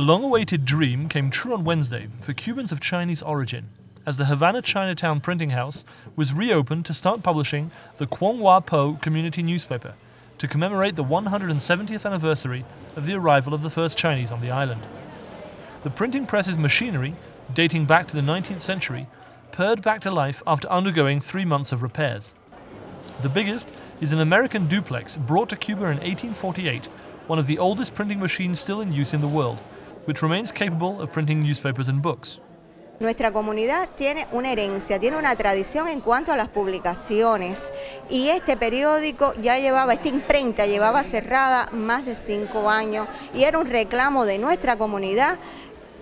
A long-awaited dream came true on Wednesday for Cubans of Chinese origin, as the Havana Chinatown Printing House was reopened to start publishing the Kwong Wah Po community newspaper to commemorate the 170th anniversary of the arrival of the first Chinese on the island. The printing press's machinery, dating back to the 19th century, purred back to life after undergoing 3 months of repairs. The biggest is an American Duplex brought to Cuba in 1848, one of the oldest printing machines still in use in the world, which remains capable of printing newspapers and books. Nuestra comunidad tiene una herencia, tiene una tradición en cuanto a las publicaciones, y este periódico ya llevaba, esta imprenta llevaba cerrada más de 5 años, y era un reclamo de nuestra comunidad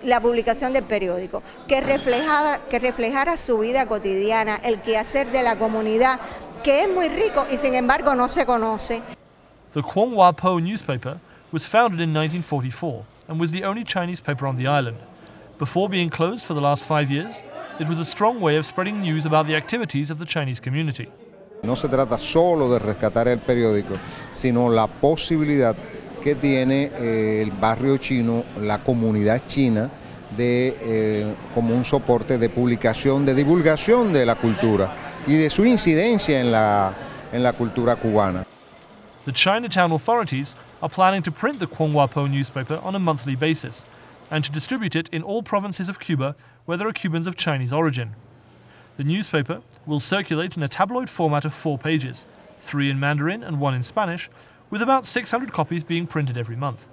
la publicación del periódico, que reflejara su vida cotidiana, el quehacer de la comunidad, que es muy rico y sin embargo no se conoce. The Kwong Wah Po newspaper was founded in 1944 and was the only Chinese paper on the island. Before being closed for the last 5 years, it was a strong way of spreading news about the activities of the Chinese community. No se trata solo de rescatar el periódico, sino la posibilidad que tiene el barrio chino, la comunidad china, como un soporte de publicación, de divulgación de la cultura y de su incidencia en la cultura cubana. The Chinatown authorities are planning to print the Kwong Wah Po newspaper on a monthly basis and to distribute it in all provinces of Cuba where there are Cubans of Chinese origin. The newspaper will circulate in a tabloid format of 4 pages, 3 in Mandarin and 1 in Spanish, with about 600 copies being printed every month.